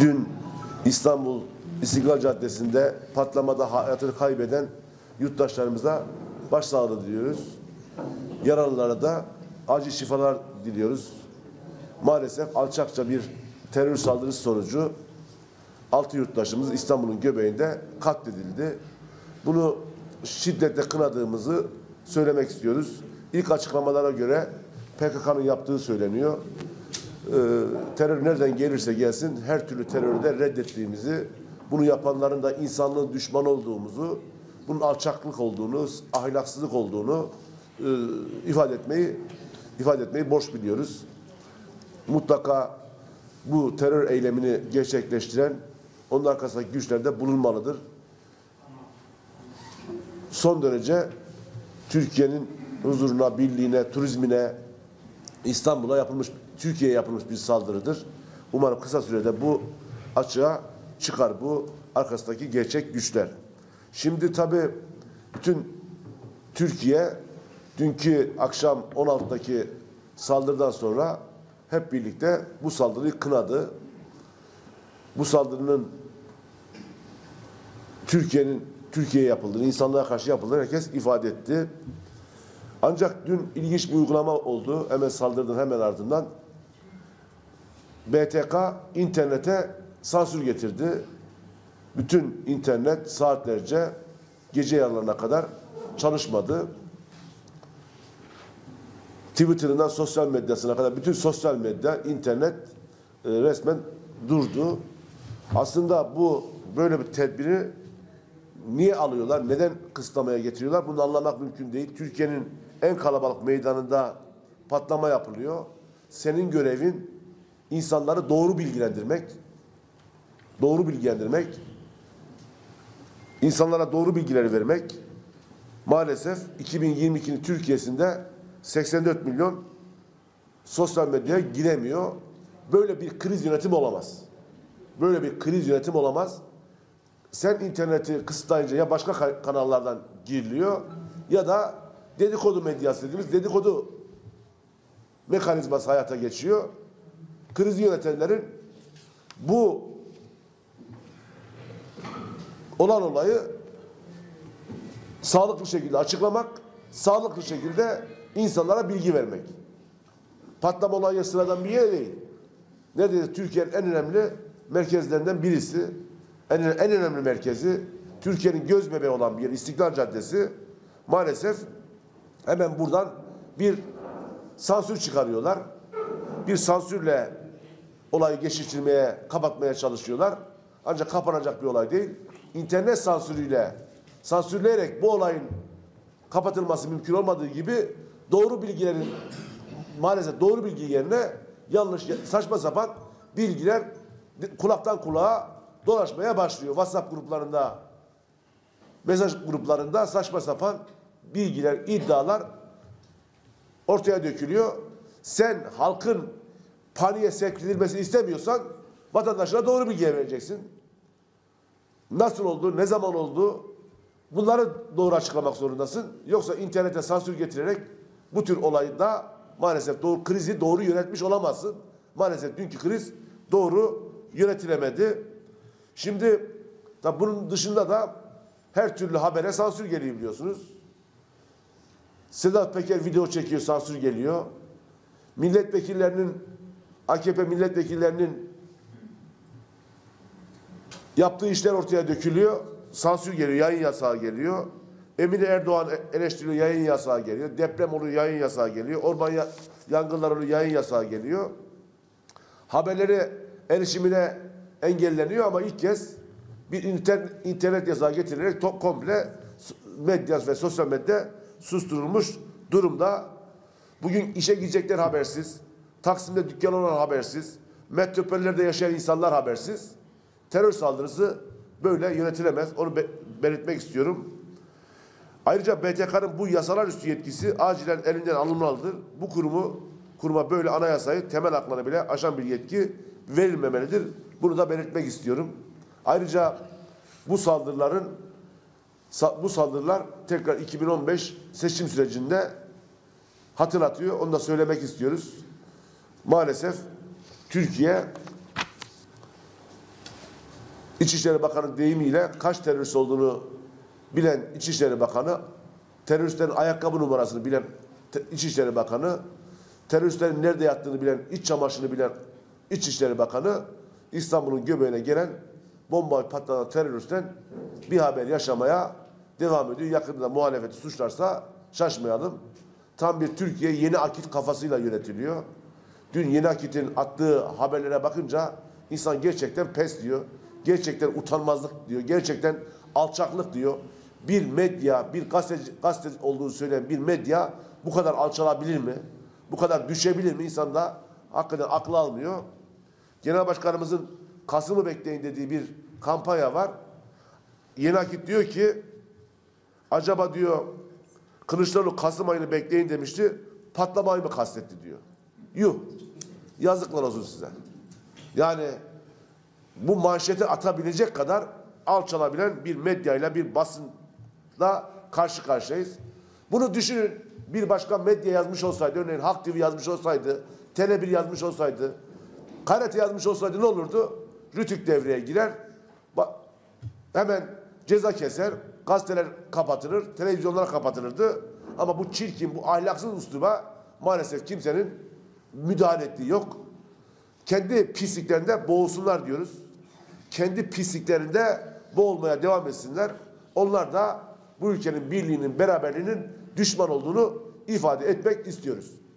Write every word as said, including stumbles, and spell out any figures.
Dün İstanbul İstiklal Caddesi'nde patlamada hayatını kaybeden yurttaşlarımıza başsağlığı diliyoruz. Yaralılara da acil şifalar diliyoruz. Maalesef alçakça bir terör saldırısı sonucu altı yurttaşımız İstanbul'un göbeğinde katledildi. Bunu şiddetle kınadığımızı söylemek istiyoruz. İlk açıklamalara göre P K K'nın yaptığı söyleniyor. Ee, terör nereden gelirse gelsin her türlü terörü de reddettiğimizi, bunu yapanların da insanlığın düşmanı olduğumuzu, bunun alçaklık olduğunu, ahlaksızlık olduğunu e, ifade etmeyi ifade etmeyi borç biliyoruz. Mutlaka bu terör eylemini gerçekleştiren onun arkasındaki güçler de bulunmalıdır. Son derece Türkiye'nin huzuruna, birliğine, turizmine, İstanbul'a yapılmış, Türkiye'ye yapılmış bir saldırıdır. Umarım kısa sürede bu açığa çıkar, bu arkasındaki gerçek güçler. Şimdi tabii bütün Türkiye dünkü akşam on altıdaki saldırıdan sonra hep birlikte bu saldırıyı kınadı. Bu saldırının Türkiye'nin Türkiye'ye yapıldığını, insanlara karşı yapıldığını herkes ifade etti. Ancak dün ilginç bir uygulama oldu. Hemen saldırıdan hemen ardından B T K internete sansür getirdi. Bütün internet saatlerce gece yarılarına kadar çalışmadı. Twitter'ından sosyal medyasına kadar bütün sosyal medya, internet e, resmen durdu. Aslında bu böyle bir tedbiri niye alıyorlar, neden kısıtlamaya getiriyorlar? Bunu anlamak mümkün değil. Türkiye'nin en kalabalık meydanında patlama yapılıyor. Senin görevin insanları doğru bilgilendirmek. Doğru bilgilendirmek. İnsanlara doğru bilgileri vermek. Maalesef iki bin yirmi ikinin Türkiye'sinde seksen dört milyon sosyal medyaya giremiyor. Böyle bir kriz yönetimi olamaz. Böyle bir kriz yönetimi olamaz. Sen interneti kısıtlayınca ya başka kanallardan giriliyor ya da dedikodu medyası dediğimiz dedikodu mekanizması hayata geçiyor. Krizi yönetenlerin bu olan olayı sağlıklı şekilde açıklamak, sağlıklı şekilde insanlara bilgi vermek. Patlama olayı sıradan bir yer değil. Neredeyse Türkiye'nin en önemli merkezlerinden birisi. En, en önemli merkezi, Türkiye'nin göz bebeği olan bir yer İstiklal Caddesi, maalesef hemen buradan bir sansür çıkarıyorlar. Bir sansürle olayı geçiştirmeye, kapatmaya çalışıyorlar. Ancak kapanacak bir olay değil. İnternet sansürüyle, sansürleyerek bu olayın kapatılması mümkün olmadığı gibi doğru bilgilerin, maalesef doğru bilgi yerine yanlış, saçma sapan bilgiler kulaktan kulağa dolaşmaya başlıyor. WhatsApp gruplarında, mesaj gruplarında saçma sapan bilgiler, iddialar ortaya dökülüyor. Sen halkın paniğe sevk edilmesini istemiyorsan vatandaşlara doğru bilgi vereceksin. Nasıl oldu, ne zaman oldu, bunları doğru açıklamak zorundasın. Yoksa internete sansür getirerek bu tür olayda maalesef doğru, krizi doğru yönetmiş olamazsın. Maalesef dünkü kriz doğru yönetilemedi. Şimdi da bunun dışında da her türlü habere sansür geliyor biliyorsunuz. Sedat Peker video çekiyor, sansür geliyor. Milletvekillerinin, A K P milletvekillerinin yaptığı işler ortaya dökülüyor. Sansür geliyor, yayın yasağı geliyor. Emine Erdoğan eleştiriyor, yayın yasağı geliyor. Deprem oluyor, yayın yasağı geliyor. Orman yangınları oluyor, yayın yasağı geliyor. Haberlere erişimine engelleniyor ama ilk kez bir internet, internet yasağı getirilerek to, komple medya ve sosyal medya susturulmuş durumda. Bugün işe gidecekler habersiz, Taksim'de dükkan olan habersiz, metropollerde yaşayan insanlar habersiz. Terör saldırısı böyle yönetilemez. Onu be, belirtmek istiyorum. Ayrıca B T K'nın bu yasalar üstü yetkisi acilen elinden alınmalıdır. Bu kurumu kuruma böyle anayasayı, temel haklarını bile aşan bir yetki verilmemelidir. Bunu da belirtmek istiyorum. Ayrıca bu saldırıların bu saldırılar tekrar iki bin on beş seçim sürecinde hatırlatıyor. Onu da söylemek istiyoruz. Maalesef Türkiye İçişleri Bakanı deyimiyle kaç terörist olduğunu bilen İçişleri Bakanı, teröristlerin ayakkabı numarasını bilen İçişleri Bakanı, teröristlerin nerede yattığını bilen, iç çamaşırını bilen İçişleri Bakanı, İstanbul'un göbeğine gelen bombayı patlatan teröristten bir haber yaşamaya devam ediyor. Yakında muhalefeti suçlarsa şaşmayalım. Tam bir Türkiye Yeni Akit kafasıyla yönetiliyor. Dün Yeni Akit'in attığı haberlere bakınca insan gerçekten pes diyor. Gerçekten utanmazlık diyor. Gerçekten alçaklık diyor. Bir medya, bir gazete, gazete olduğunu söyleyen bir medya bu kadar alçalabilir mi? Bu kadar düşebilir mi? İnsan da hakikaten aklı almıyor. Genel Başkanımızın Kasım'ı bekleyin dediği bir kampanya var. Yeni Akit diyor ki, acaba diyor Kılıçdaroğlu Kasım ayını bekleyin demişti, patlamayı mı kastetti diyor. Yuh, yazıklar olsun size. Yani bu manşeti atabilecek kadar alçalabilen bir medyayla, bir basınla karşı karşıyayız. Bunu düşünün, bir başka medya yazmış olsaydı, örneğin Halk T V yazmış olsaydı, Tele bir yazmış olsaydı, Karete yazmış olsaydı ne olurdu? Rütük devreye girer, hemen ceza keser, gazeteler kapatılır, televizyonlar kapatılırdı. Ama bu çirkin, bu ahlaksız üsluba maalesef kimsenin müdahale ettiği yok. Kendi pisliklerinde boğulsunlar diyoruz. Kendi pisliklerinde boğulmaya devam etsinler. Onlar da bu ülkenin birliğinin, beraberliğinin düşman olduğunu ifade etmek istiyoruz.